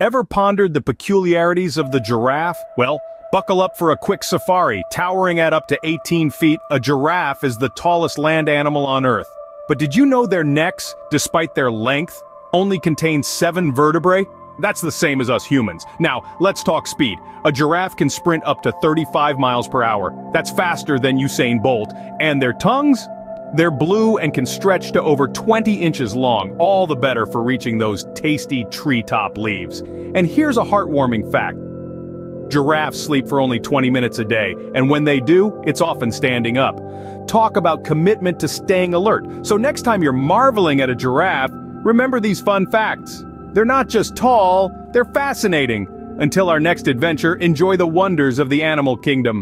Ever pondered the peculiarities of the giraffe? Well, buckle up for a quick safari. Towering at up to 18 feet, a giraffe is the tallest land animal on Earth. But did you know their necks, despite their length, only contain 7 vertebrae? That's the same as us humans. Now, let's talk speed. A giraffe can sprint up to 35 miles per hour. That's faster than Usain Bolt. And their tongues? They're blue and can stretch to over 20 inches long, all the better for reaching those tasty treetop leaves. And here's a heartwarming fact. Giraffes sleep for only 20 minutes a day, and when they do, it's often standing up. Talk about commitment to staying alert. So next time you're marveling at a giraffe, remember these fun facts. They're not just tall, they're fascinating. Until our next adventure, enjoy the wonders of the animal kingdom.